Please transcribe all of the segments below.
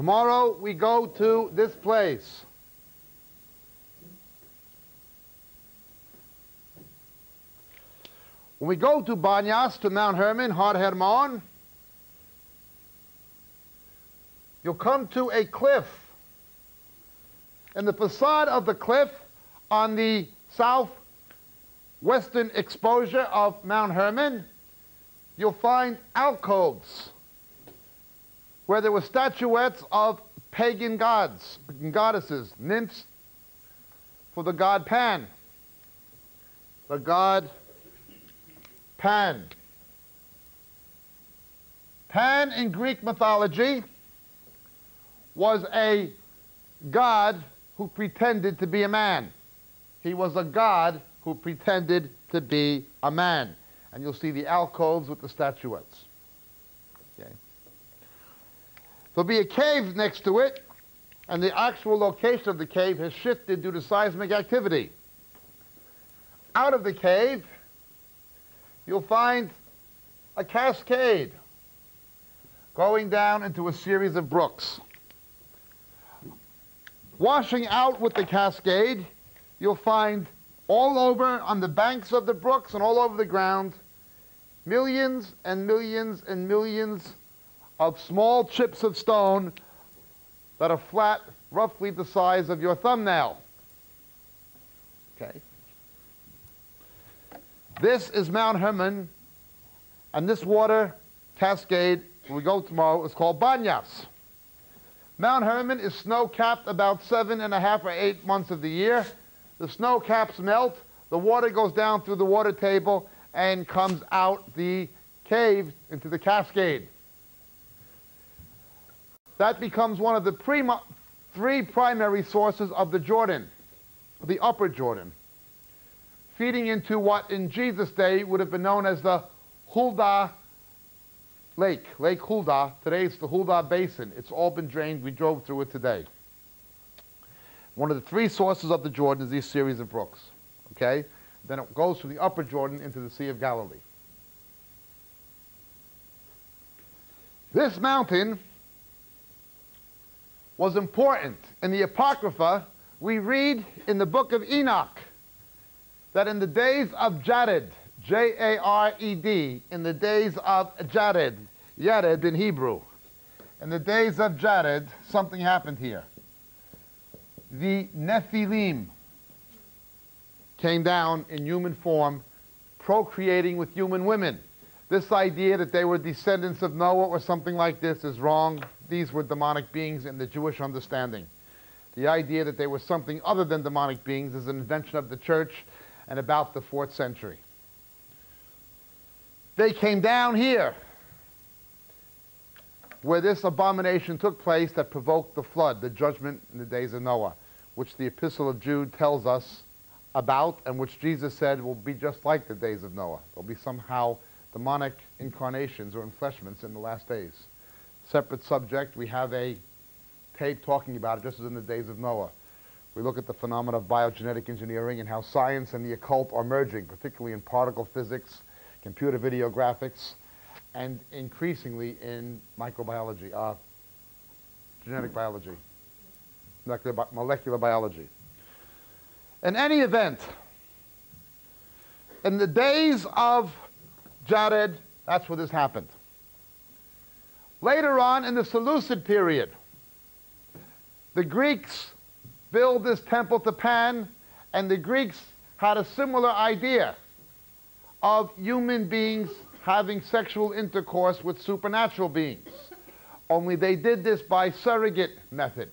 Tomorrow we go to this place. When we go to Banyas, to Mount Hermon, Har Hermon, you'll come to a cliff. And the facade of the cliff on the southwestern exposure of Mount Hermon, you'll find alcoves where there were statuettes of pagan gods, goddesses, nymphs for the god Pan. The god Pan. Pan in Greek mythology was a god who pretended to be a man. He was a god who pretended to be a man. And you'll see the alcoves with the statuettes. Okay. There'll be a cave next to it, and the actual location of the cave has shifted due to seismic activity. Out of the cave, you'll find a cascade going down into a series of brooks. Washing out with the cascade, you'll find all over on the banks of the brooks and all over the ground, millions and millions and millions of small chips of stone that are flat, roughly the size of your thumbnail. Okay. This is Mount Hermon, and this water cascade, when we go tomorrow, is called Banyas. Mount Hermon is snow-capped about 7.5 or 8 months of the year. The snow caps melt, the water goes down through the water table and comes out the cave into the cascade. That becomes one of the three primary sources of the Jordan, the upper Jordan, feeding into what in Jesus' day would have been known as the Huldah Lake, Lake Huldah. Today it's the Huldah Basin. It's all been drained. We drove through it today. One of the three sources of the Jordan is these series of brooks. Okay? Then it goes from the upper Jordan into the Sea of Galilee. This mountain was important. In the Apocrypha, we read in the book of Enoch that in the days of Jared, J-A-R-E-D, in the days of Jared, Yared in Hebrew, in the days of Jared, something happened here. The Nephilim came down in human form, procreating with human women. This idea that they were descendants of Noah or something like this is wrong. These were demonic beings in the Jewish understanding. The idea that they were something other than demonic beings is an invention of the church and about the 4th century. They came down here where this abomination took place that provoked the flood, the judgment in the days of Noah, which the Epistle of Jude tells us about and which Jesus said will be just like the days of Noah. There will be somehow demonic incarnations or enfleshments in the last days. Separate subject, we have a tape talking about it just as in the days of Noah. We look at the phenomena of biogenetic engineering and how science and the occult are merging, particularly in particle physics, computer video graphics, and increasingly in microbiology, genetic biology, molecular biology. In any event, in the days of Jared, that's where this happened. Later on in the Seleucid period, the Greeks built this temple to Pan, and the Greeks had a similar idea of human beings having sexual intercourse with supernatural beings. Only they did this by surrogate method.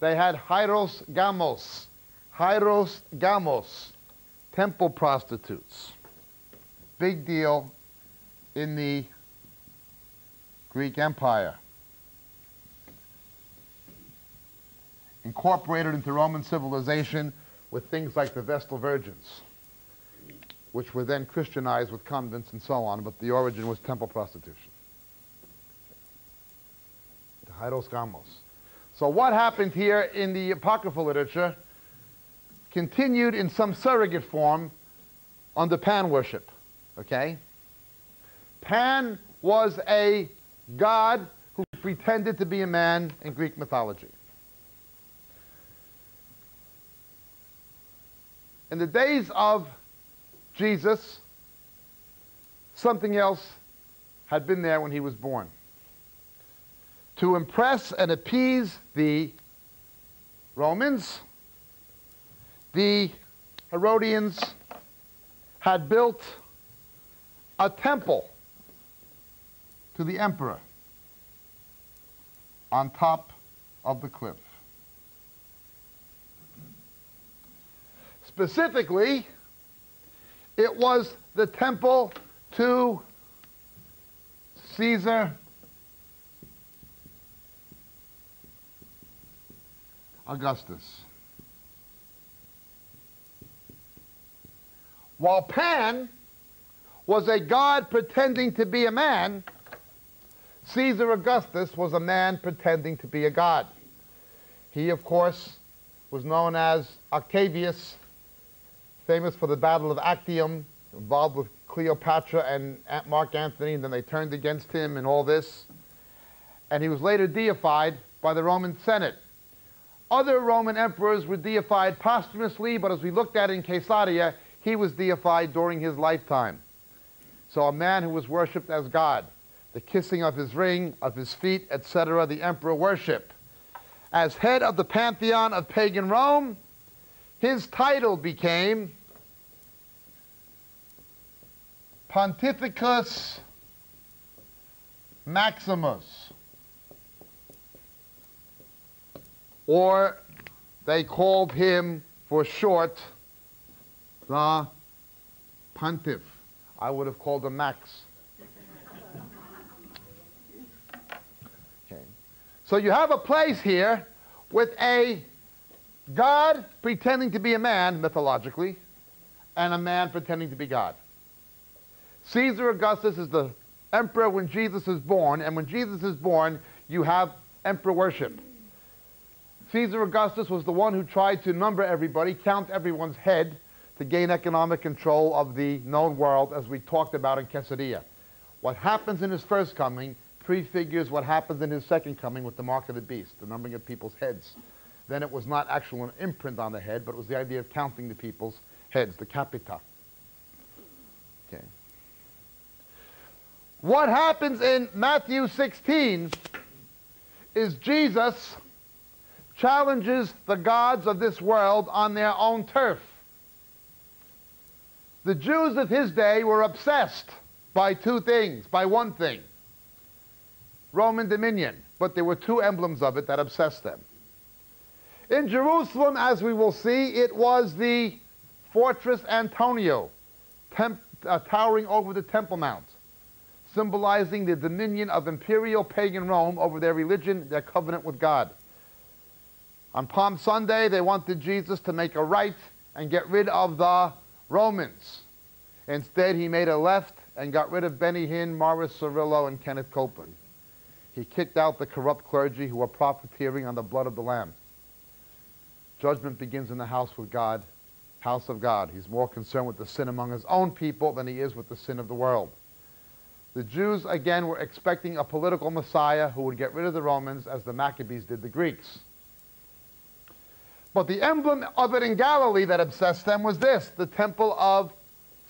They had hieros gamos, temple prostitutes. Big deal in the Greek Empire. Incorporated into Roman civilization with things like the Vestal Virgins, which were then Christianized with convents and so on, but the origin was temple prostitution. The hieros gamos. So what happened here in the apocryphal literature continued in some surrogate form under Pan worship, okay? Pan was a god who pretended to be a man in Greek mythology. In the days of Jesus, something else had been there when he was born. To impress and appease the Romans, the Herodians had built a temple to the emperor on top of the cliff. Specifically, it was the temple to Caesar Augustus. While Pan was a god pretending to be a man, Caesar Augustus was a man pretending to be a god. He, of course, was known as Octavius, famous for the Battle of Actium, involved with Cleopatra and Mark Antony, and then they turned against him and all this. And he was later deified by the Roman Senate. Other Roman emperors were deified posthumously, but as we looked at in Caesarea, he was deified during his lifetime. So a man who was worshipped as God. The kissing of his ring, of his feet, etc., the emperor worship. As head of the pantheon of pagan Rome, his title became Pontifex Maximus, or they called him for short the Pontiff. I would have called him Max. Okay. So you have a place here with a God pretending to be a man, mythologically, and a man pretending to be God. Caesar Augustus is the emperor when Jesus is born, and when Jesus is born, you have emperor worship. Caesar Augustus was the one who tried to number everybody, count everyone's head, to gain economic control of the known world, as we talked about in Caesarea. What happens in his first coming prefigures what happens in his second coming with the mark of the beast, the numbering of people's heads. Then it was not actually an imprint on the head, but it was the idea of counting the people's heads, the capita. Okay. What happens in Matthew 16 is Jesus challenges the gods of this world on their own turf. The Jews of his day were obsessed by two things, by one thing, Roman dominion, but there were two emblems of it that obsessed them. In Jerusalem, as we will see, it was the Fortress Antonio, towering over the Temple Mount, symbolizing the dominion of imperial pagan Rome over their religion, their covenant with God. On Palm Sunday, they wanted Jesus to make a right and get rid of the Romans. Instead, he made a left and got rid of Benny Hinn, Morris Cirillo, and Kenneth Copeland. He kicked out the corrupt clergy who were profiteering on the blood of the Lamb. Judgment begins in the house with God, house of God. He's more concerned with the sin among his own people than he is with the sin of the world. The Jews, again, were expecting a political Messiah who would get rid of the Romans as the Maccabees did the Greeks. But the emblem of it in Galilee that obsessed them was this, the temple of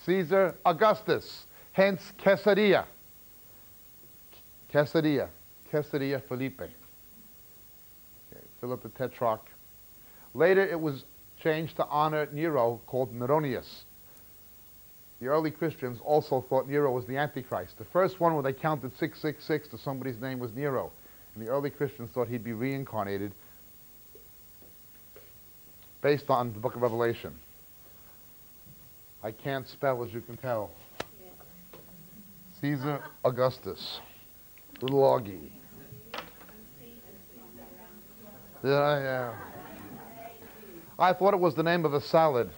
Caesar Augustus, hence Caesarea. Caesarea, Caesarea Philippi, okay, Philip the Tetrarch. Later it was changed to honor Nero, called Neronius. The early Christians also thought Nero was the Antichrist. The first one where they counted 666 to somebody's name was Nero, and the early Christians thought he'd be reincarnated based on the book of Revelation. I can't spell, as you can tell. Caesar Augustus. Little Augie. Yeah. I thought it was the name of a salad.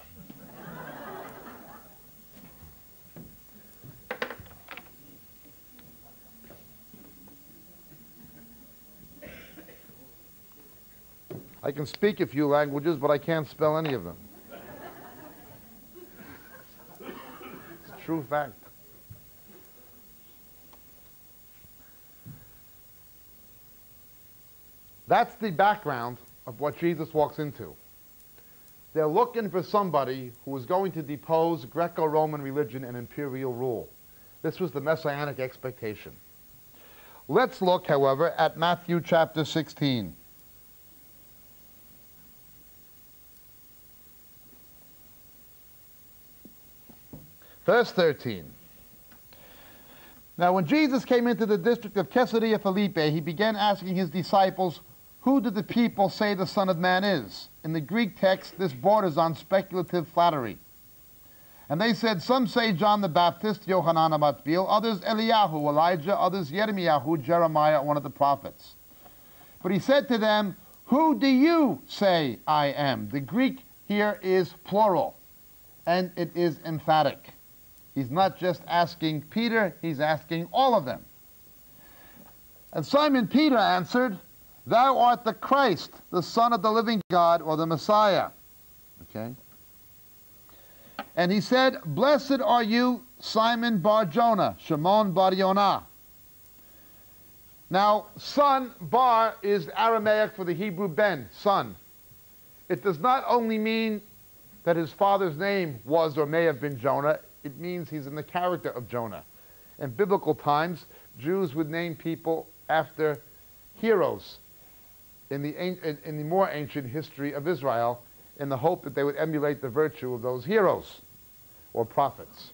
I can speak a few languages, but I can't spell any of them. It's a true fact. That's the background of what Jesus walks into. They're looking for somebody who is going to depose Greco-Roman religion and imperial rule. This was the messianic expectation. Let's look, however, at Matthew chapter 16. Verse 13. Now when Jesus came into the district of Caesarea Philippi, he began asking his disciples, "Who do the people say the Son of Man is?" In the Greek text, this borders on speculative flattery. And they said, "Some say John the Baptist, Yohanan HaMatbil, others Eliyahu, Elijah, others Yirmiyahu, Jeremiah, one of the prophets." But he said to them, "Who do you say I am?" The Greek here is plural, and it is emphatic. He's not just asking Peter, he's asking all of them. And Simon Peter answered, "Thou art the Christ, the Son of the living God," or the Messiah. Okay? And he said, "Blessed are you, Simon Bar-Jonah, Shimon Bar-Yonah." Now, son, bar, is Aramaic for the Hebrew ben, son. It does not only mean that his father's name was or may have been Jonah, it means he's in the character of Jonah. In biblical times, Jews would name people after heroes in the more ancient history of Israel, in the hope that they would emulate the virtue of those heroes or prophets.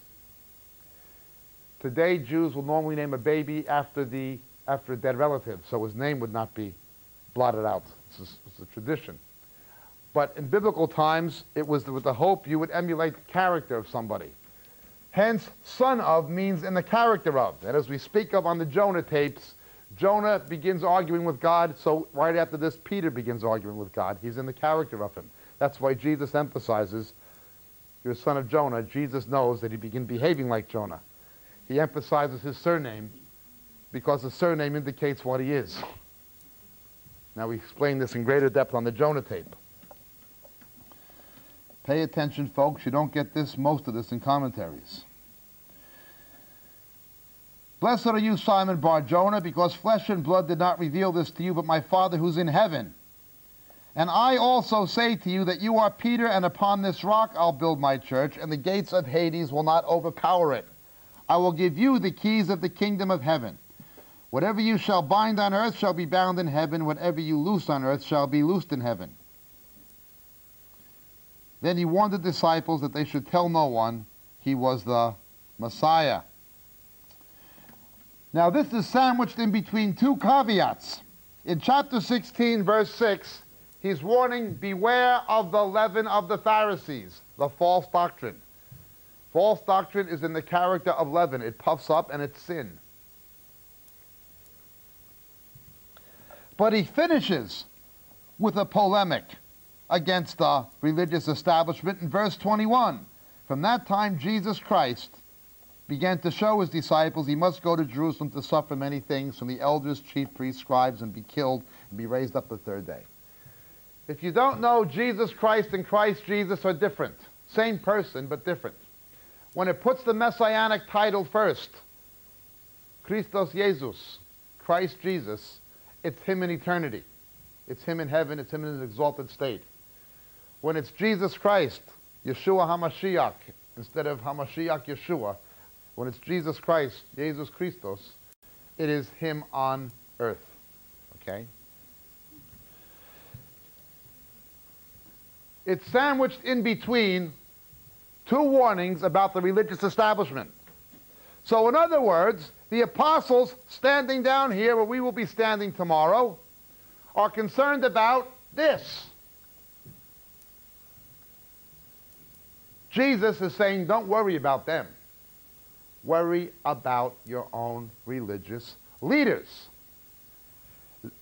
Today, Jews will normally name a baby after a dead relative, so his name would not be blotted out. It's a tradition. But in biblical times, it was with the hope you would emulate the character of somebody. Hence, son of means in the character of. And as we speak of on the Jonah tapes, Jonah begins arguing with God, so right after this, Peter begins arguing with God. He's in the character of him. That's why Jesus emphasizes, "You're a son of Jonah." Jesus knows that he began behaving like Jonah. He emphasizes his surname because the surname indicates what he is. Now we explain this in greater depth on the Jonah tape. Pay attention, folks. You don't get this, most of this, in commentaries. "Blessed are you, Simon Bar-Jonah, because flesh and blood did not reveal this to you, but my Father who's in heaven. And I also say to you that you are Peter, and upon this rock I'll build my church, and the gates of Hades will not overpower it. I will give you the keys of the kingdom of heaven. Whatever you shall bind on earth shall be bound in heaven. Whatever you loose on earth shall be loosed in heaven." Then he warned the disciples that they should tell no one he was the Messiah. Now this is sandwiched in between two caveats. In chapter 16, verse 6, he's warning, "Beware of the leaven of the Pharisees," the false doctrine. False doctrine is in the character of leaven. It puffs up and it's sin. But he finishes with a polemic against the religious establishment in verse 21. "From that time Jesus Christ began to show his disciples he must go to Jerusalem to suffer many things from the elders, chief priests, scribes, and be killed and be raised up the third day." If you don't know, Jesus Christ and Christ Jesus are different. Same person, but different. When it puts the messianic title first, Christos Jesus, Christ Jesus, it's him in eternity. It's him in heaven, it's him in his exalted state. When it's Jesus Christ, Yeshua HaMashiach, instead of HaMashiach Yeshua, when it's Jesus Christ, Jesus Christos, it is him on earth. Okay? It's sandwiched in between two warnings about the religious establishment. So in other words, the apostles standing down here where we will be standing tomorrow are concerned about this. Jesus is saying, don't worry about them. Worry about your own religious leaders.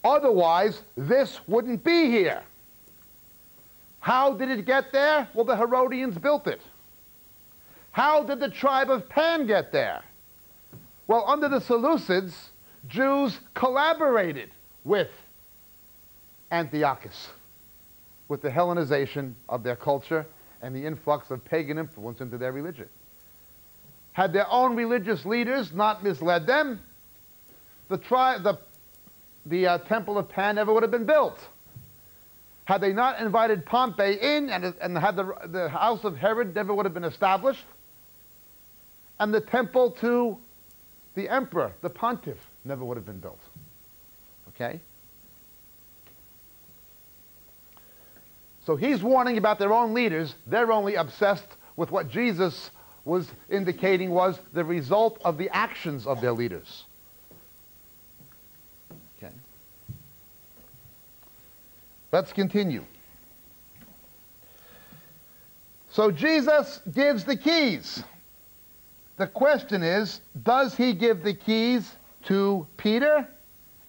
Otherwise, this wouldn't be here. How did it get there? Well, the Herodians built it. How did the tribe of Pan get there? Well, under the Seleucids, Jews collaborated with Antiochus, with the Hellenization of their culture and the influx of pagan influence into their religion. Had their own religious leaders not misled them, the the temple of Pan never would have been built. Had they not invited Pompey in, and had the house of Herod never would have been established, and the temple to the emperor, the pontiff, never would have been built. Okay? So he's warning about their own leaders. They're only obsessed with what Jesus was indicating was the result of the actions of their leaders. Okay. Let's continue. So Jesus gives the keys. The question is, does he give the keys to Peter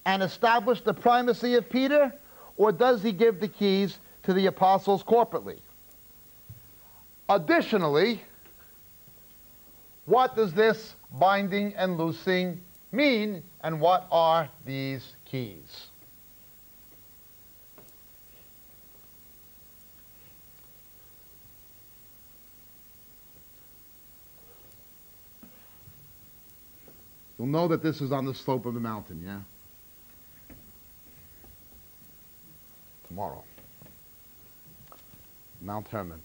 and establish the primacy of Peter, or does he give the keys to the apostles corporately? Additionally, what does this binding and loosing mean, and what are these keys? You'll know that this is on the slope of the mountain, yeah? Tomorrow. Mount Hermon.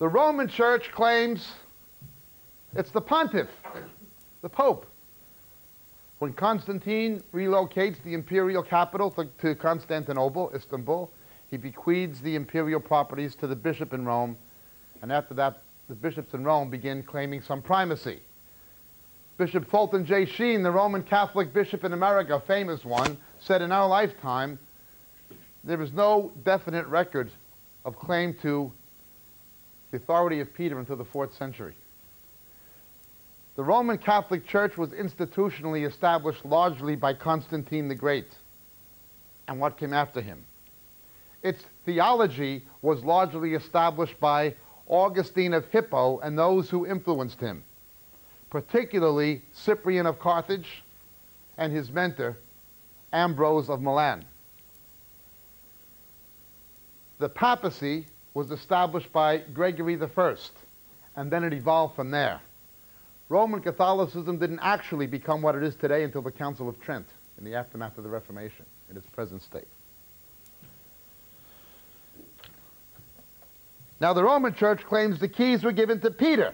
The Roman Church claims it's the pontiff, the pope. When Constantine relocates the imperial capital to Constantinople, Istanbul, he bequeaths the imperial properties to the bishop in Rome, and after that, the bishops in Rome begin claiming some primacy. Bishop Fulton J. Sheen, the Roman Catholic bishop in America, a famous one, said in our lifetime, there is no definite record of claim to the authority of Peter until the 4th century. The Roman Catholic Church was institutionally established largely by Constantine the Great and what came after him. Its theology was largely established by Augustine of Hippo and those who influenced him, particularly Cyprian of Carthage and his mentor, Ambrose of Milan. The papacy was established by Gregory I, and then it evolved from there. Roman Catholicism didn't actually become what it is today until the Council of Trent in the aftermath of the Reformation in its present state. Now the Roman Church claims the keys were given to Peter.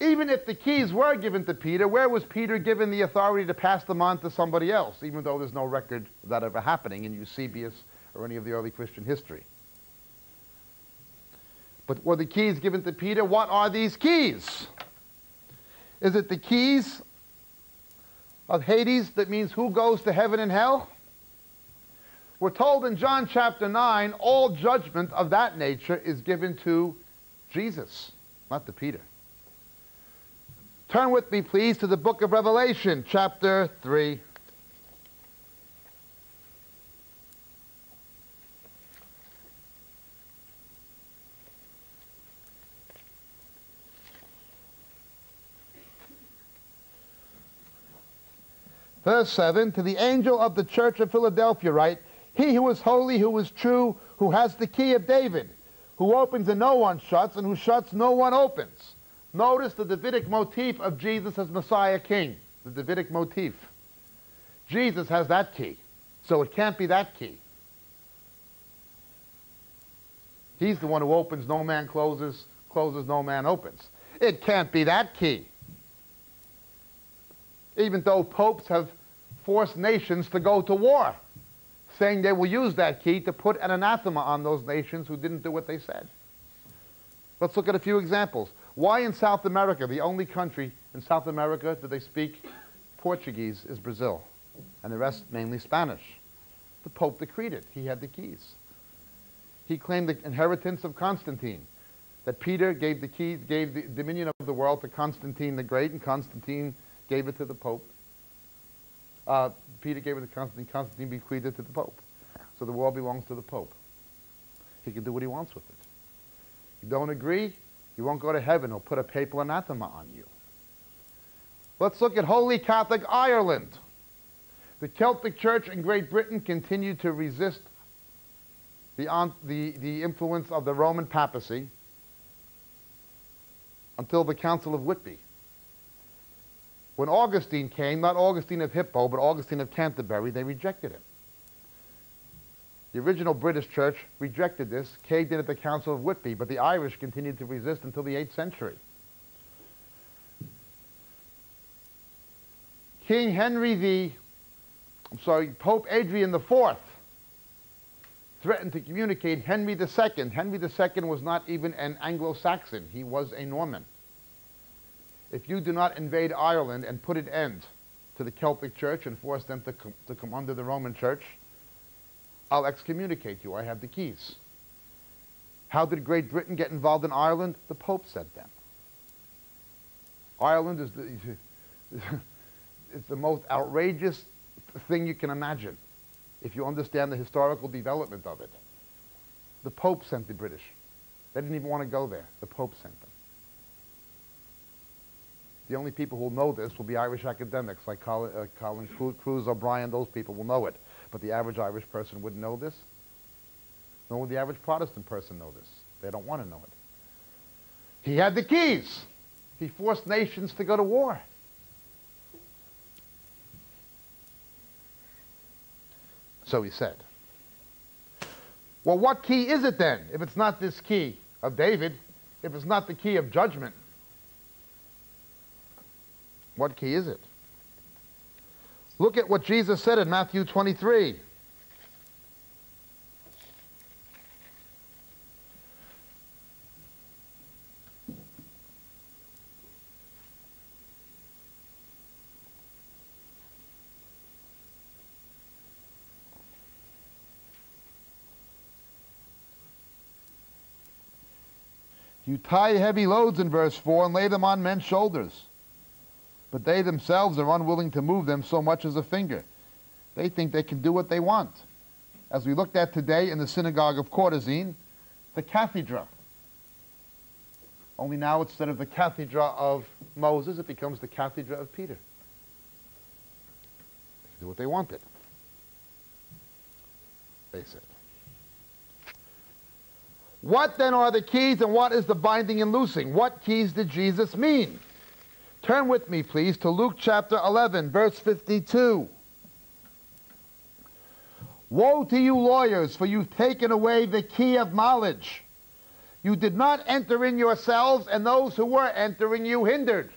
Even if the keys were given to Peter, where was Peter given the authority to pass them on to somebody else, even though there's no record of that ever happening in Eusebius or any of the early Christian history? But were the keys given to Peter? What are these keys? Is it the keys of Hades, that means who goes to heaven and hell? We're told in John chapter 9, all judgment of that nature is given to Jesus, not to Peter. Turn with me, please, to the book of Revelation, chapter 3. Verse 7, to the angel of the church of Philadelphia write, he who is holy, who is true, who has the key of David, who opens and no one shuts, and who shuts no one opens. Notice the Davidic motif of Jesus as Messiah King. The Davidic motif. Jesus has that key, so it can't be that key. He's the one who opens, no man closes, closes, no man opens. It can't be that key. Even though popes have forced nations to go to war, saying they will use that key to put an anathema on those nations who didn't do what they said. Let's look at a few examples. Why in South America, the only country in South America that they speak Portuguese is Brazil, and the rest mainly Spanish? The Pope decreed it. He had the keys. He claimed the inheritance of Constantine, that Peter gave the keys, gave the dominion of the world to Constantine the Great, and Constantine gave it to the Pope. Peter gave it to Constantine, Constantine bequeathed it to the Pope. So the world belongs to the Pope. He can do what he wants with it. You don't agree? You won't go to heaven. He'll put a papal anathema on you. Let's look at Holy Catholic Ireland. The Celtic Church in Great Britain continued to resist the influence of the Roman papacy until the Council of Whitby. When Augustine came, not Augustine of Hippo, but Augustine of Canterbury, they rejected him. The original British church rejected this, caved in at the Council of Whitby, but the Irish continued to resist until the 8th century. King Henry the, Pope Adrian IV threatened to communicate Henry II. Henry II was not even an Anglo-Saxon, he was a Norman. If you do not invade Ireland and put an end to the Celtic Church and force them to come under the Roman Church, I'll excommunicate you. I have the keys. How did Great Britain get involved in Ireland? The Pope said that. Ireland is it's the most outrageous thing you can imagine if you understand the historical development of it. The Pope sent the British. They didn't even want to go there. The Pope sent them. The only people who will know this will be Irish academics like Colin Cruz, O'Brien. Those people will know it. But the average Irish person wouldn't know this, nor would the average Protestant person know this. They don't want to know it. He had the keys. He forced nations to go to war. So he said. Well, what key is it then, if it's not this key of David, if it's not the key of judgment? What key is it? Look at what Jesus said in Matthew 23. You tie heavy loads in verse 4 and lay them on men's shoulders. But they themselves are unwilling to move them so much as a finger. They think they can do what they want. As we looked at today in the synagogue of Cortesine, the cathedra. Only now instead of the cathedra of Moses, it becomes the cathedra of Peter. They do what they wanted, they said. What then are the keys and what is the binding and loosing? What keys did Jesus mean? Turn with me, please, to Luke chapter 11, verse 52. Woe to you, lawyers, for you've taken away the key of knowledge. You did not enter in yourselves, and those who were entering you hindered.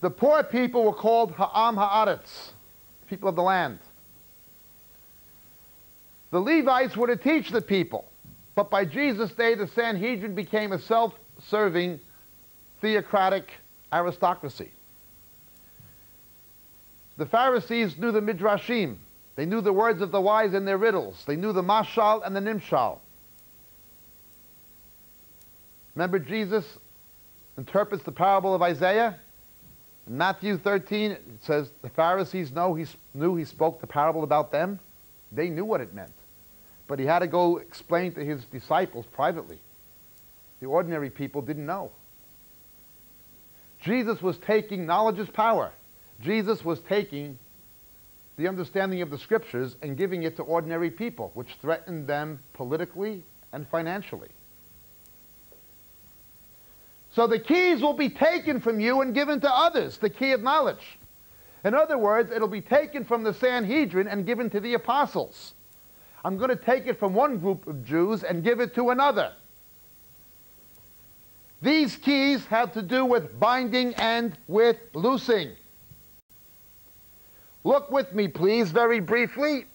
The poor people were called Ha'am Ha'aretz, people of the land. The Levites were to teach the people. But by Jesus' day, the Sanhedrin became a self-serving, theocratic aristocracy. The Pharisees knew the Midrashim. They knew the words of the wise and their riddles. They knew the Mashal and the Nimshal. Remember, Jesus interprets the parable of Isaiah? In Matthew 13, it says, the Pharisees knew he spoke the parable about them. They knew what it meant. But he had to go explain to his disciples privately. The ordinary people didn't know. Jesus was taking knowledge as power. Jesus was taking the understanding of the scriptures and giving it to ordinary people, which threatened them politically and financially. So the keys will be taken from you and given to others, the key of knowledge. In other words, it'll be taken from the Sanhedrin and given to the apostles. I'm going to take it from one group of Jews and give it to another. These keys have to do with binding and with loosing. Look with me, please, very briefly,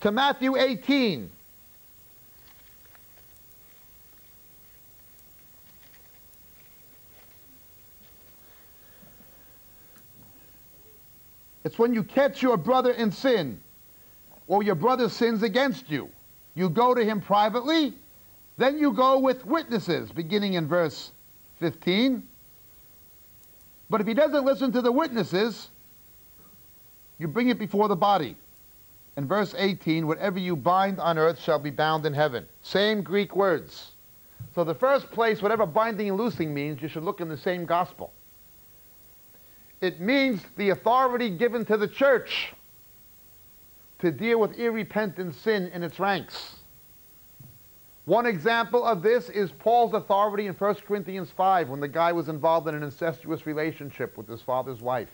to Matthew 18. It's when you catch your brother in sin, or your brother sins against you. You go to him privately, then you go with witnesses, beginning in verse 15. But if he doesn't listen to the witnesses, you bring it before the body. In verse 18, whatever you bind on earth shall be bound in heaven. Same Greek words. So the first place, whatever binding and loosing means, you should look in the same gospel. It means the authority given to the church to deal with irrepentant sin in its ranks. One example of this is Paul's authority in 1 Corinthians 5 when the guy was involved in an incestuous relationship with his father's wife.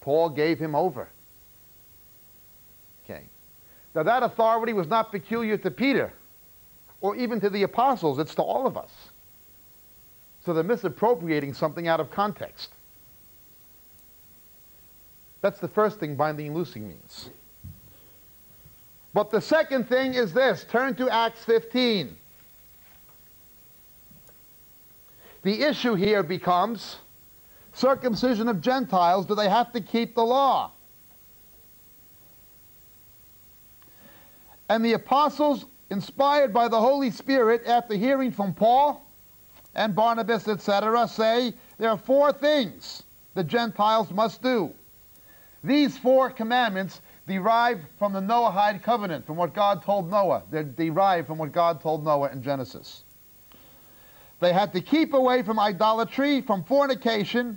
Paul gave him over. Okay. Now that authority was not peculiar to Peter or even to the apostles. It's to all of us. So they're misappropriating something out of context. That's the first thing binding and loosing means. But the second thing is this. Turn to Acts 15. The issue here becomes circumcision of Gentiles. Do they have to keep the law? And the apostles, inspired by the Holy Spirit, after hearing from Paul and Barnabas, etc., say there are four things the Gentiles must do. These four commandments derive from the Noahide covenant, from what God told Noah. They're derived from what God told Noah in Genesis. They had to keep away from idolatry, from fornication,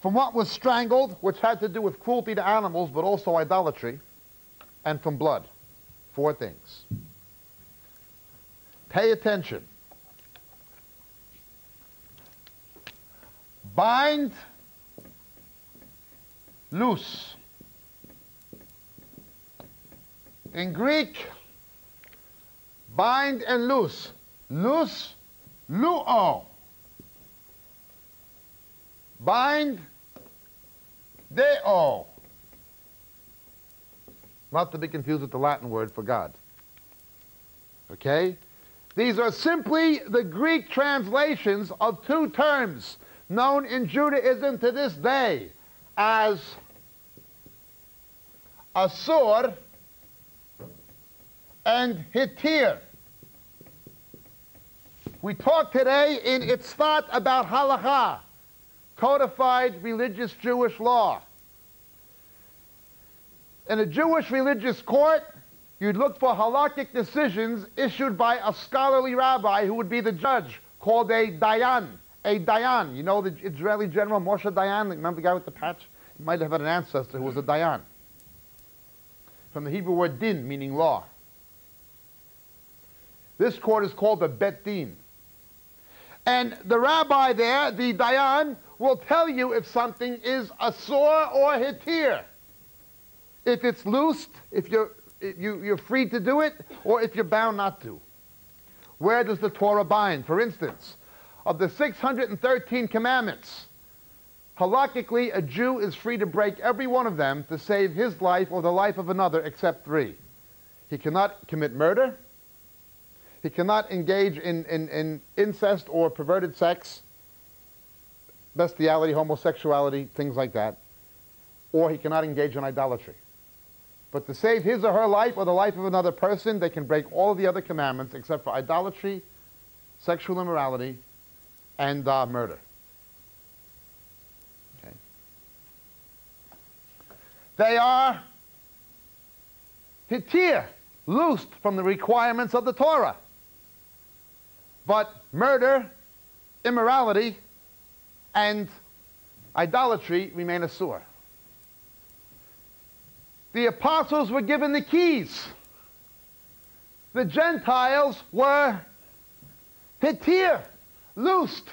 from what was strangled, which had to do with cruelty to animals, but also idolatry, and from blood. Four things. Pay attention. Bind, loose. In Greek, bind and loose. Loose, luo. Bind, deo. Not to be confused with the Latin word for God. Okay? These are simply the Greek translations of two terms known in Judaism to this day as asur and Hittir. We talk today in It's Thought about halakha, codified religious Jewish law. In a Jewish religious court, you'd look for halakhic decisions issued by a scholarly rabbi who would be the judge, called a dayan. A dayan. You know the Israeli general Moshe Dayan? Remember the guy with the patch? He might have had an ancestor who was a dayan. From the Hebrew word din, meaning law. This court is called the bet din. And the rabbi there, the dayan, will tell you if something is asur or hittir. If it's loosed, if you're free to do it, or if you're bound not to. Where does the Torah bind? For instance, of the 613 commandments, halakhically, a Jew is free to break every one of them to save his life or the life of another except three. He cannot commit murder. He cannot engage in incest or perverted sex, bestiality, homosexuality, things like that. Or he cannot engage in idolatry. But to save his or her life or the life of another person, they can break all of the other commandments except for idolatry, sexual immorality, and murder. Okay. They are hittir, loosed from the requirements of the Torah. But murder, immorality, and idolatry remain asur. The apostles were given the keys. The Gentiles were hittir, loosed.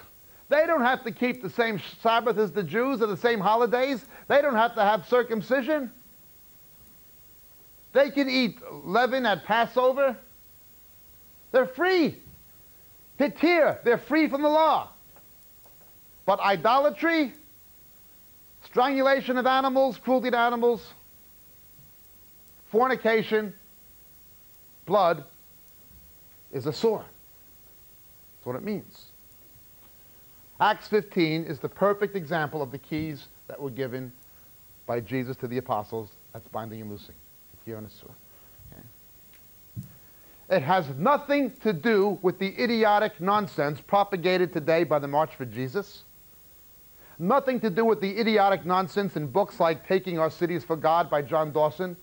They don't have to keep the same Sabbath as the Jews or the same holidays. They don't have to have circumcision. They can eat leaven at Passover. They're free. Hittir, they're free from the law. But idolatry, strangulation of animals, cruelty to animals, fornication, blood, is asur. That's what it means. Acts 15 is the perfect example of the keys that were given by Jesus to the apostles. That's binding and loosing. Here on asur. It has nothing to do with the idiotic nonsense propagated today by the March for Jesus. Nothing to do with the idiotic nonsense in books like Taking Our Cities for God by John Dawson,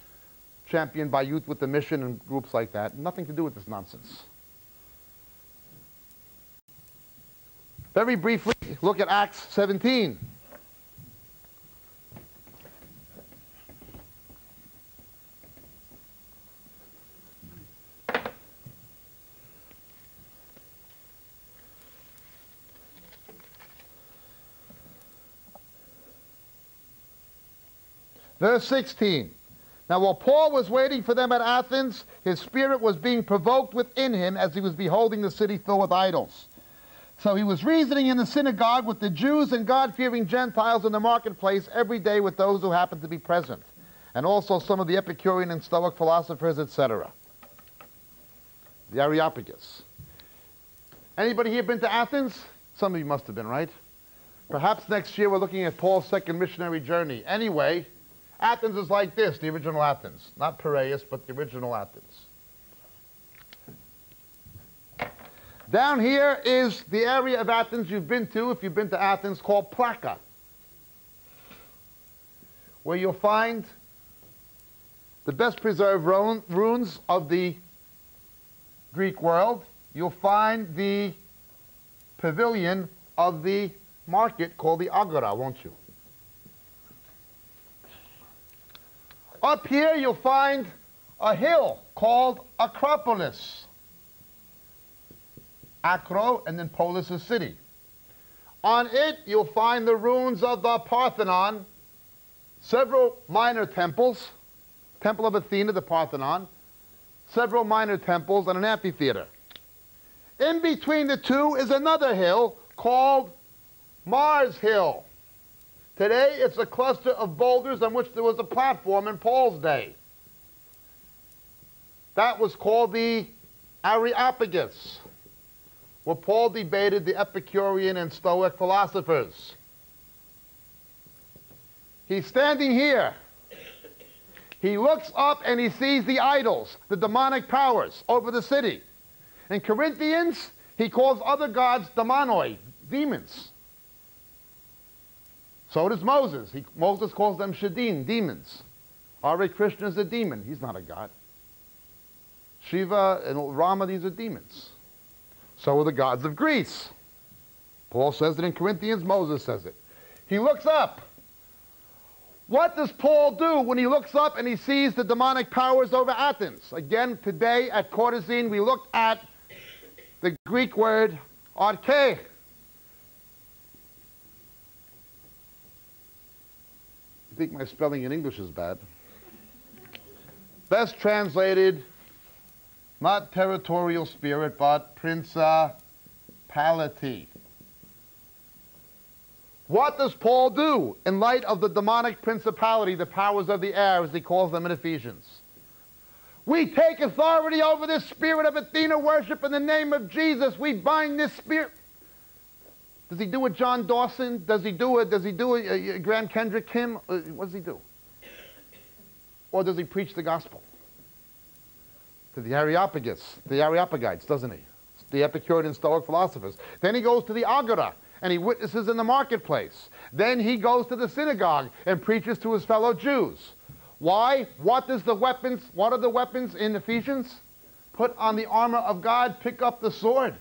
championed by Youth with the Mission and groups like that. Nothing to do with this nonsense. Very briefly, look at Acts 17. Verse 16. Now while Paul was waiting for them at Athens, his spirit was being provoked within him as he was beholding the city filled with idols. So he was reasoning in the synagogue with the Jews and God-fearing Gentiles in the marketplace every day with those who happened to be present, and also some of the Epicurean and Stoic philosophers, etc. The Areopagus. Anybody here been to Athens? Some of you must have been, right? Perhaps next year we're looking at Paul's second missionary journey. Anyway, Athens is like this, the original Athens. Not Piraeus, but the original Athens. Down here is the area of Athens you've been to, if you've been to Athens, called Plaka, where you'll find the best preserved ruins of the Greek world. You'll find the pavilion of the market called the Agora, won't you? Up here you'll find a hill called Acropolis. Acro, and then Polis is city. On it you'll find the ruins of the Parthenon, several minor temples, Temple of Athena, the Parthenon, several minor temples, and an amphitheater. In between the two is another hill called Mars Hill. Today it's a cluster of boulders on which there was a platform in Paul's day. That was called the Areopagus, where Paul debated the Epicurean and Stoic philosophers. He's standing here. He looks up and he sees the idols, the demonic powers over the city. In Corinthians, he calls other gods demonoi, demons. So does Moses. Moses calls them shadim, demons. Hare Krishna is a demon. He's not a god. Shiva and Rama, these are demons. So are the gods of Greece. Paul says it in Corinthians. Moses says it. He looks up. What does Paul do when he looks up and he sees the demonic powers over Athens? Again, today at Cortesine, we looked at the Greek word arche. I think my spelling in English is bad. Best translated, not territorial spirit, but principality. What does Paul do in light of the demonic principality, the powers of the air, as he calls them in Ephesians? We take authority over this spirit of Athena worship in the name of Jesus. We bind this spirit. Does he do a John Dawson? Does he do a Graham Kendrick hymn? What does he do? Or does he preach the gospel to the Areopagus, the Areopagites, doesn't he? The Epicurean and Stoic philosophers. Then he goes to the Agora, and he witnesses in the marketplace. Then he goes to the synagogue and preaches to his fellow Jews. Why? What are the weapons in Ephesians? Put on the armor of God, pick up the sword.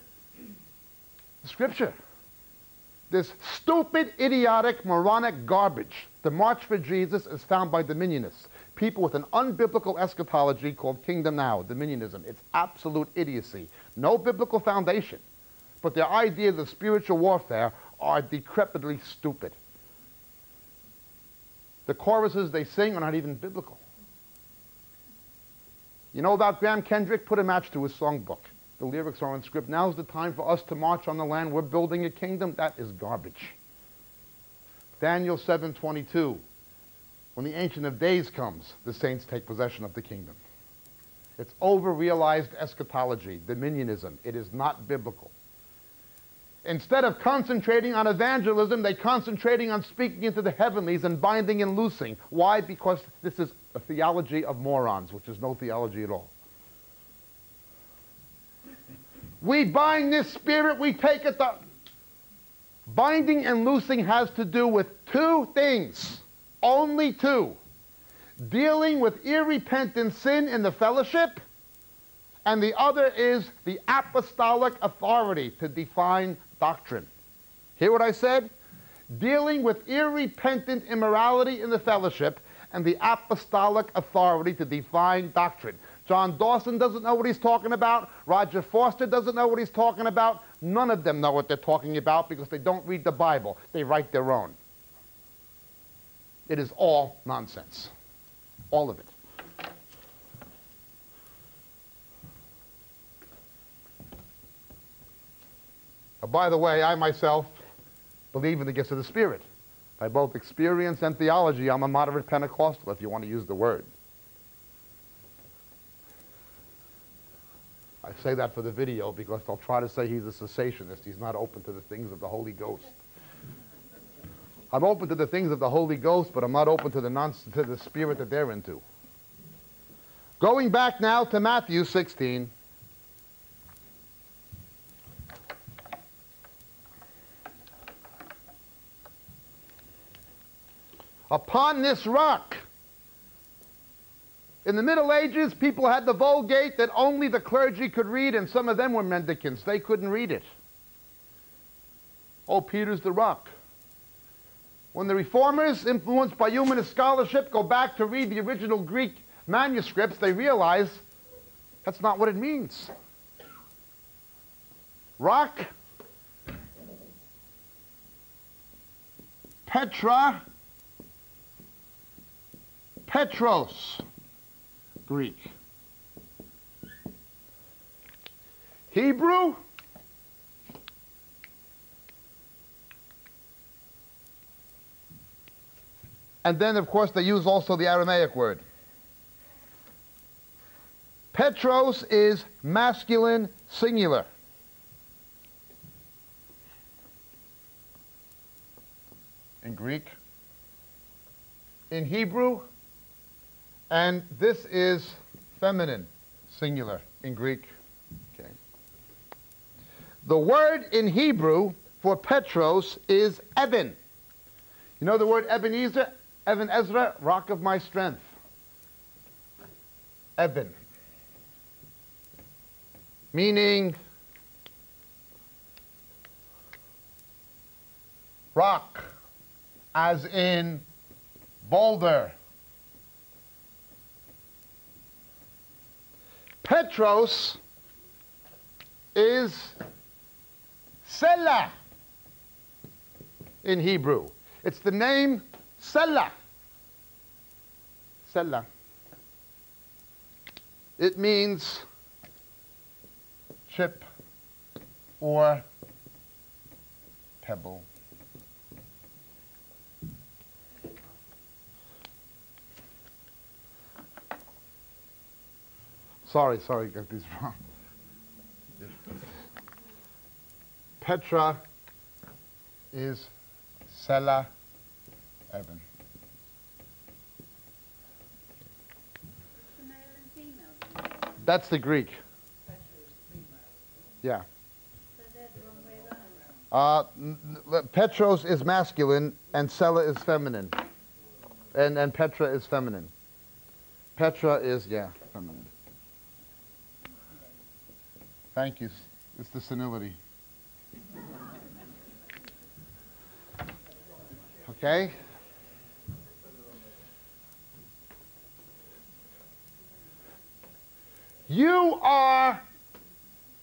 The scripture. This stupid, idiotic, moronic garbage. The March for Jesus is found by dominionists, people with an unbiblical eschatology called Kingdom Now, dominionism. It's absolute idiocy. No biblical foundation. But their ideas of spiritual warfare are decrepitly stupid. The choruses they sing are not even biblical. You know about Graham Kendrick? Put a match to his songbook. The lyrics are in script. Now's the time for us to march on the land. We're building a kingdom. That is garbage. Daniel 7:22. When the Ancient of Days comes, the saints take possession of the kingdom. It's over-realized eschatology, dominionism. It is not biblical. Instead of concentrating on evangelism, they're concentrating on speaking into the heavenlies and binding and loosing. Why? Because this is a theology of morons, which is no theology at all. We bind this spirit, we take it to... Binding and loosing has to do with two things, only two. Dealing with irrepentant sin in the fellowship, and the other is the apostolic authority to define doctrine. Hear what I said? Dealing with irrepentant immorality in the fellowship and the apostolic authority to define doctrine. John Dawson doesn't know what he's talking about. Roger Foster doesn't know what he's talking about. None of them know what they're talking about because they don't read the Bible. They write their own. It is all nonsense. All of it. By the way, I myself believe in the gifts of the Spirit. By both experience and theology, I'm a moderate Pentecostal, if you want to use the word. I say that for the video because they'll try to say he's a cessationist. He's not open to the things of the Holy Ghost. I'm open to the things of the Holy Ghost, but I'm not open to the spirit that they're into. Going back now to Matthew 16. Upon this rock. In the Middle Ages, people had the Vulgate that only the clergy could read, and some of them were mendicants. They couldn't read it. Oh, Peter's the rock. When the reformers, influenced by humanist scholarship, go back to read the original Greek manuscripts, they realize that's not what it means. Rock, Petra, Petros, Greek. Hebrew, and then, of course, they use also the Aramaic word. Petros is masculine singular. In Greek, in Hebrew, and this is feminine, singular, in Greek. Okay. The word in Hebrew for Petros is Eben. You know the word Ebenezer? Eben Ezra, rock of my strength. Eben. Meaning rock, as in boulder. Petros is Selah in Hebrew. It's the name Selah. Selah. It means chip or pebble. Sorry, got these wrong. Petra is Selah Eben. That's the male and female. That's the Greek. Yeah. So they're the wrong way around. Petros is masculine and Selah is feminine. And Petra is feminine. Petra is, yeah, feminine. Thank you. It's the senility. Okay? You are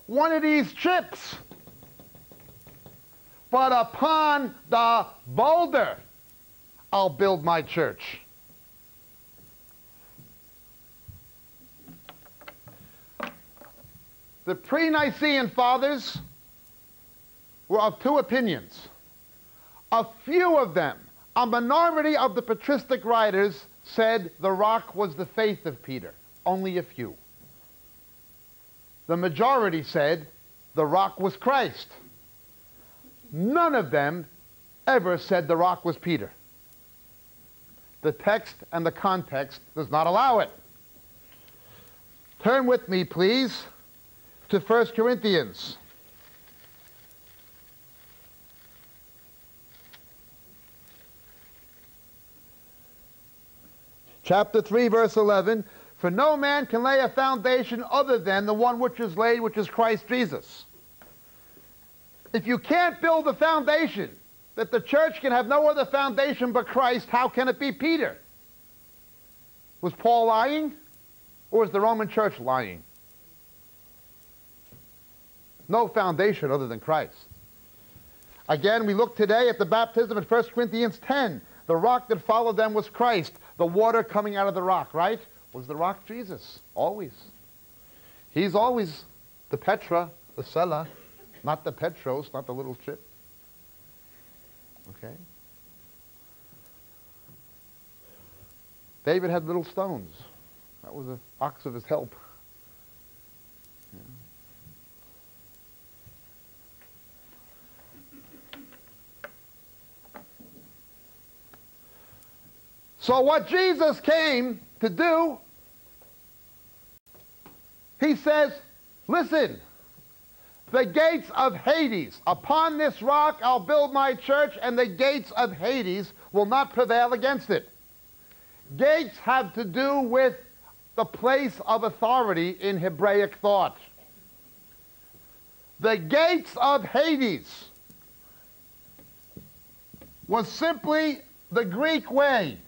one of these chips, but upon the boulder I'll build my church. The pre-Nicene fathers were of two opinions. A few of them, a minority of the patristic writers, said the rock was the faith of Peter. Only a few. The majority said the rock was Christ. None of them ever said the rock was Peter. The text and the context does not allow it. Turn with me, please, to 1 Corinthians. Chapter 3, verse 11. For no man can lay a foundation other than the one which is laid, which is Christ Jesus. If you can't build a foundation, that the church can have no other foundation but Christ, how can it be Peter? Was Paul lying? Or was the Roman church lying? No foundation other than Christ. Again, we look today at the baptism in 1 Corinthians 10. The rock that followed them was Christ. The water coming out of the rock, right? Was the rock Jesus, always. He's always the Petra, the Sela, not the Petros, not the little chip. Okay? David had little stones. That was an ox of his help. Yeah. So what Jesus came to do, he says, listen, the gates of Hades, upon this rock I'll build my church, and the gates of Hades will not prevail against it. Gates have to do with the place of authority in Hebraic thought. The gates of Hades was simply the Greek way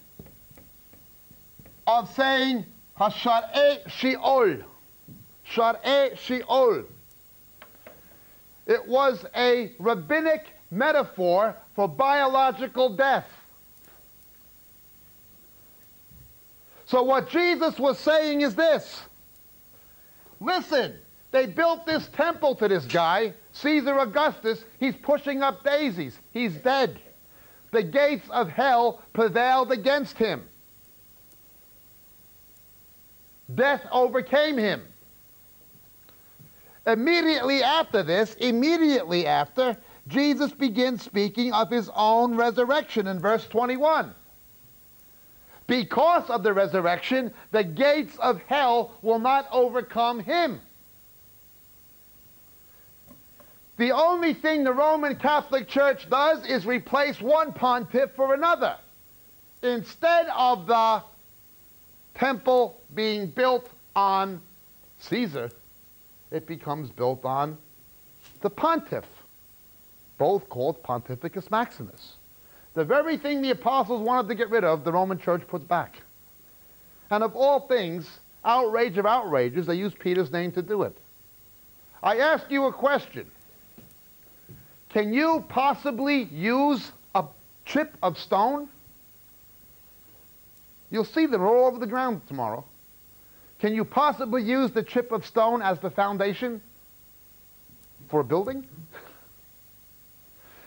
of saying Hashar'ei Sheol. Shar'ei Sheol. It was a rabbinic metaphor for biological death. So what Jesus was saying is this. Listen, they built this temple to this guy, Caesar Augustus. He's pushing up daisies. He's dead. The gates of hell prevailed against him. Death overcame him. Immediately after this, Jesus begins speaking of his own resurrection in verse 21. Because of the resurrection, the gates of hell will not overcome him. The only thing the Roman Catholic Church does is replace one pontiff for another. Instead of the temple being built on Caesar, it becomes built on the pontiff, both called Pontifex Maximus. The very thing the apostles wanted to get rid of, the Roman Church puts back. And of all things, outrage of outrages, they use Peter's name to do it. I ask you a question. Can you possibly use a chip of stone? You'll see them all over the ground tomorrow. Can you possibly use the chip of stone as the foundation for a building?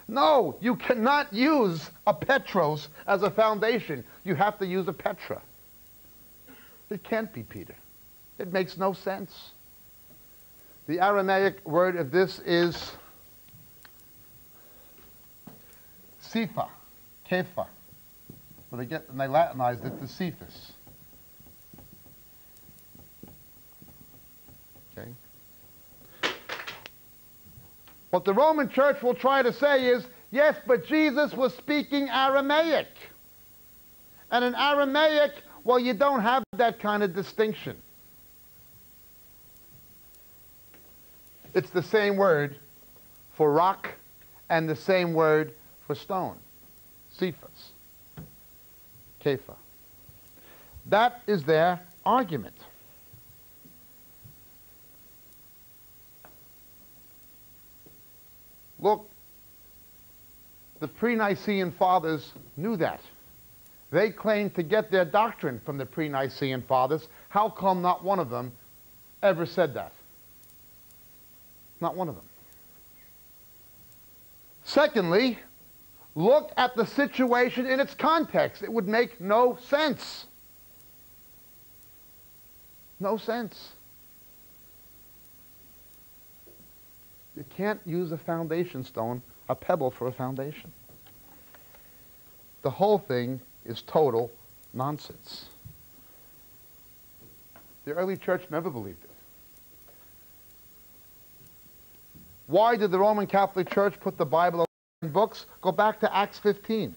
No, you cannot use a Petros as a foundation. You have to use a Petra. It can't be Peter. It makes no sense. The Aramaic word of this is Cefa, Kefa. But they Latinized it to Cephas. Okay. What the Roman Church will try to say is, yes, but Jesus was speaking Aramaic. And in Aramaic, well, you don't have that kind of distinction. It's the same word for rock and the same word for stone. Cephas. Kepha. That is their argument. Look, the pre-Nicene fathers knew that. They claimed to get their doctrine from the pre-Nicene fathers. How come not one of them ever said that? Not one of them. Secondly, look at the situation in its context. It would make no sense. No sense. You can't use a foundation stone, a pebble for a foundation. The whole thing is total nonsense. The early church never believed it. Why did the Roman Catholic Church put the Bible away? Books, go back to Acts 15.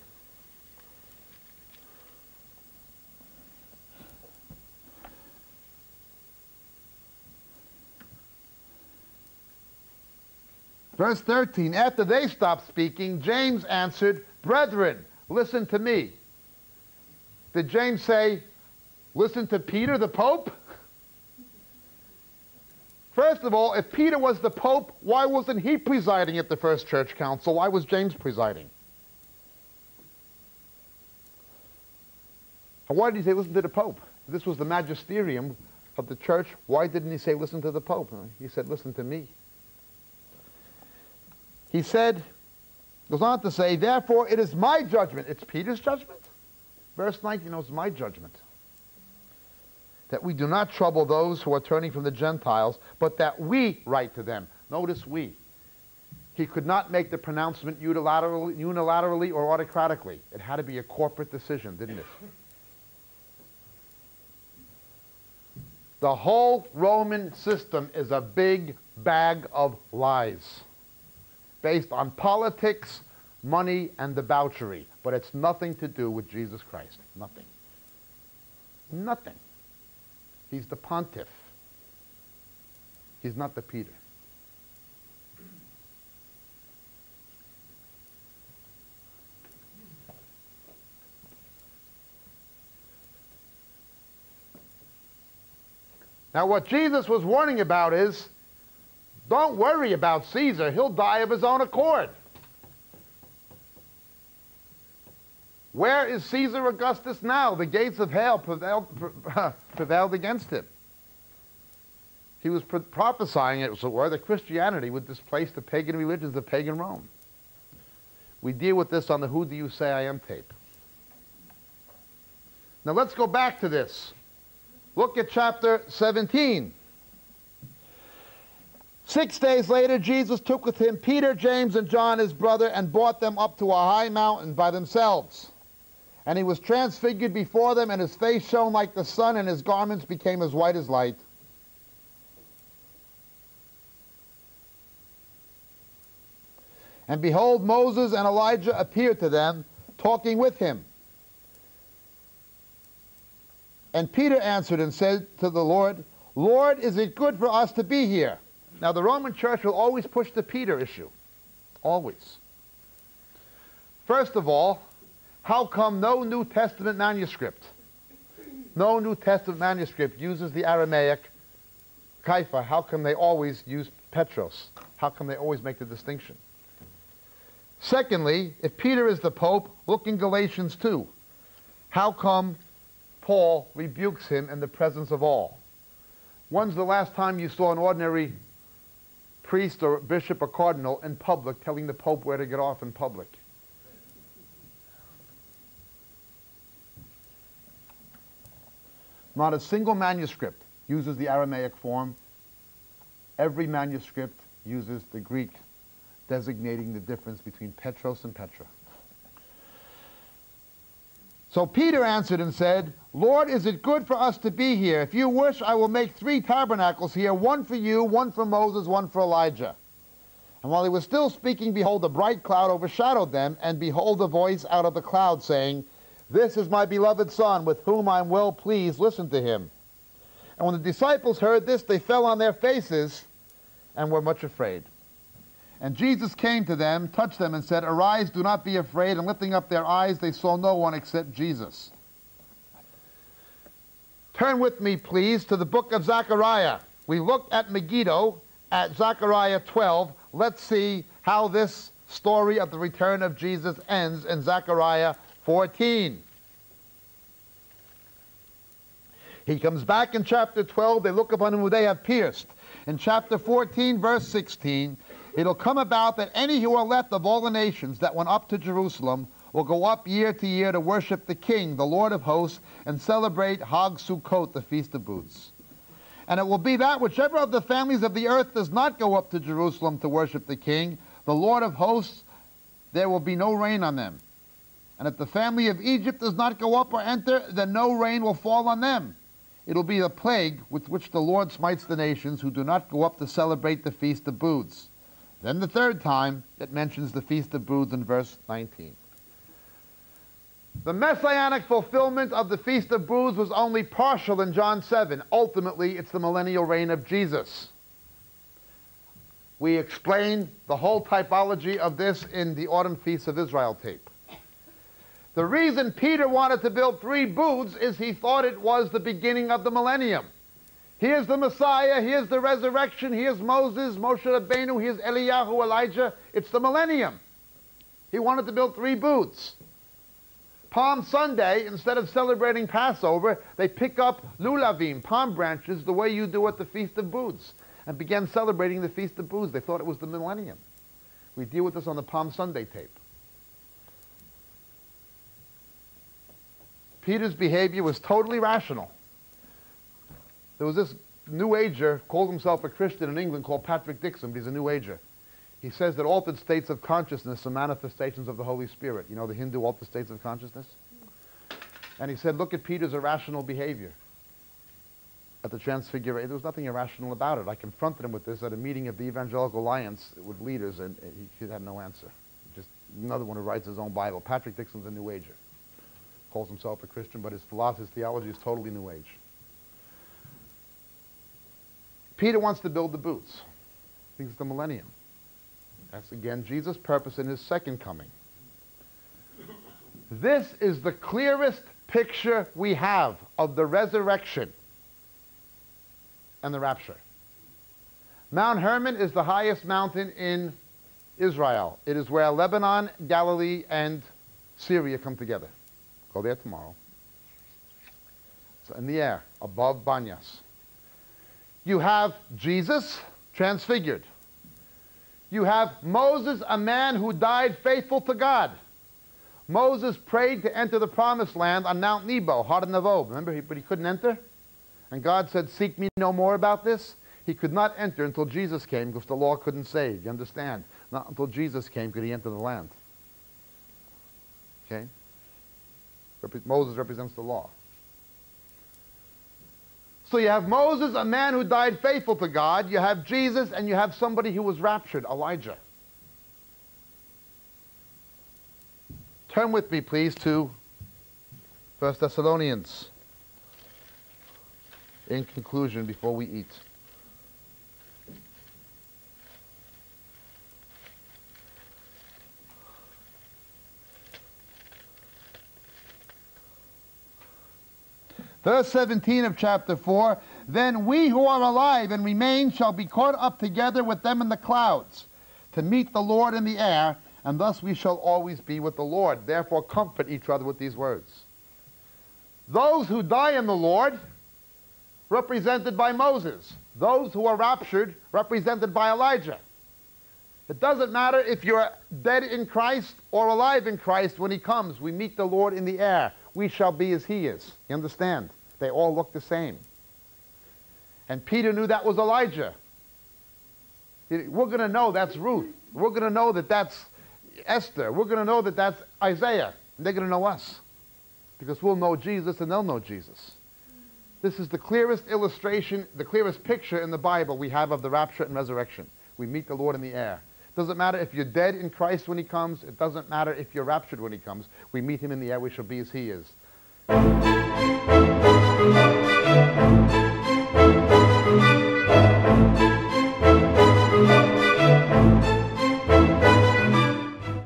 Verse 13, after they stopped speaking, James answered, "Brethren, listen to me." Did James say, "Listen to Peter, the Pope"? First of all, if Peter was the Pope, why wasn't he presiding at the first church council? Why was James presiding? And why did he say listen to the Pope? This was the magisterium of the church. Why didn't he say listen to the Pope? He said listen to me. He said, goes on to say, therefore it is my judgment. It's Peter's judgment. Verse 19, it's my judgment. That we do not trouble those who are turning from the Gentiles, but that we write to them. Notice we. He could not make the pronouncement unilaterally or autocratically. It had to be a corporate decision, didn't it? The whole Roman system is a big bag of lies based on politics, money, and debauchery. But it's nothing to do with Jesus Christ. Nothing. Nothing. He's the pontiff. He's not the Peter. Now what Jesus was warning about is, don't worry about Caesar. He'll die of his own accord. Where is Caesar Augustus now? The gates of hell prevailed against him. He was prophesying, as it were, that Christianity would displace the pagan religions of pagan Rome. We deal with this on the Who Do You Say I Am tape. Now let's go back to this. Look at chapter 17. 6 days later, Jesus took with him Peter, James, and John, his brother, and brought them up to a high mountain by themselves. And he was transfigured before them, and his face shone like the sun, and his garments became as white as light. And behold, Moses and Elijah appeared to them, talking with him. And Peter answered and said to the Lord, Lord, is it good for us to be here? Now, the Roman church will always push the Peter issue. Always. First of all, how come no New Testament manuscript? No New Testament manuscript uses the Aramaic Kaifa. How come they always use Petros? How come they always make the distinction? Secondly, if Peter is the Pope, look in Galatians 2. How come Paul rebukes him in the presence of all? When's the last time you saw an ordinary priest or bishop or cardinal in public telling the Pope where to get off in public? Not a single manuscript uses the Aramaic form. Every manuscript uses the Greek, designating the difference between Petros and Petra. So Peter answered and said, Lord, is it good for us to be here? If you wish, I will make 3 tabernacles here, one for you, one for Moses, one for Elijah. And while he was still speaking, behold, a bright cloud overshadowed them, and behold, a voice out of the cloud saying, This is my beloved Son, with whom I am well pleased. Listen to him. And when the disciples heard this, they fell on their faces and were much afraid. And Jesus came to them, touched them, and said, Arise, do not be afraid. And lifting up their eyes, they saw no one except Jesus. Turn with me, please, to the book of Zechariah. We looked at Megiddo, at Zechariah 12. Let's see how this story of the return of Jesus ends in Zechariah 14. He comes back in chapter 12. They look upon him who they have pierced. In chapter 14, verse 16, it'll come about that any who are left of all the nations that went up to Jerusalem will go up year to year to worship the King, the Lord of hosts, and celebrate Hag Sukkot, the Feast of Booths. And it will be that whichever of the families of the earth does not go up to Jerusalem to worship the King, the Lord of hosts, there will be no rain on them. And if the family of Egypt does not go up or enter, then no rain will fall on them. It'll be a plague with which the Lord smites the nations who do not go up to celebrate the Feast of Booths. Then the third time, it mentions the Feast of Booths in verse 19. The messianic fulfillment of the Feast of Booths was only partial in John 7. Ultimately, it's the millennial reign of Jesus. We explain the whole typology of this in the Autumn Feasts of Israel tape. The reason Peter wanted to build 3 booths is he thought it was the beginning of the millennium. Here's the Messiah, here's the resurrection, here's Moses, Moshe Rabbeinu, here's Eliyahu, Elijah. It's the millennium. He wanted to build 3 booths. Palm Sunday, instead of celebrating Passover, they pick up lulavim, palm branches, the way you do at the Feast of Booths, and began celebrating the Feast of Booths. They thought it was the millennium. We deal with this on the Palm Sunday tape. Peter's behavior was totally rational. There was this New Ager, called himself a Christian in England, called Patrick Dixon, but he's a New Ager. He says that altered states of consciousness are manifestations of the Holy Spirit. You know the Hindu altered states of consciousness? And he said, look at Peter's irrational behavior at the Transfiguration. There was nothing irrational about it. I confronted him with this at a meeting of the Evangelical Alliance with leaders, and he had no answer. Just another one who writes his own Bible. Patrick Dixon's a New Ager. Calls himself a Christian, but his philosophy, his theology is totally New Age. Peter wants to build the booths. He thinks it's the millennium. That's, again, Jesus' purpose in his second coming. This is the clearest picture we have of the resurrection and the rapture. Mount Hermon is the highest mountain in Israel. It is where Lebanon, Galilee, and Syria come together. Go there tomorrow. It's in the air, above Banyas. You have Jesus transfigured. You have Moses, a man who died faithful to God. Moses prayed to enter the promised land on Mount Nebo, Har Nevo. Remember, but he couldn't enter? And God said, seek me no more about this. He could not enter until Jesus came, because the law couldn't save. You understand? Not until Jesus came could he enter the land. Okay? Moses represents the law. So you have Moses, a man who died faithful to God. You have Jesus, and you have somebody who was raptured, Elijah. Turn with me, please, to 1 Thessalonians. In conclusion, before we eat. 17 of chapter 4, then we who are alive and remain shall be caught up together with them in the clouds to meet the Lord in the air, and thus we shall always be with the Lord. Therefore comfort each other with these words. Those who die in the Lord, represented by Moses. Those who are raptured, represented by Elijah. It doesn't matter if you're dead in Christ or alive in Christ when he comes. We meet the Lord in the air. We shall be as he is. You understand? They all look the same. And Peter knew that was Elijah. We're going to know that's Ruth. We're going to know that that's Esther. We're going to know that that's Isaiah. And they're going to know us. Because we'll know Jesus and they'll know Jesus. This is the clearest illustration, the clearest picture in the Bible we have of the rapture and resurrection. We meet the Lord in the air. It doesn't matter if you're dead in Christ when he comes. It doesn't matter if you're raptured when he comes. We meet him in the air. We shall be as he is.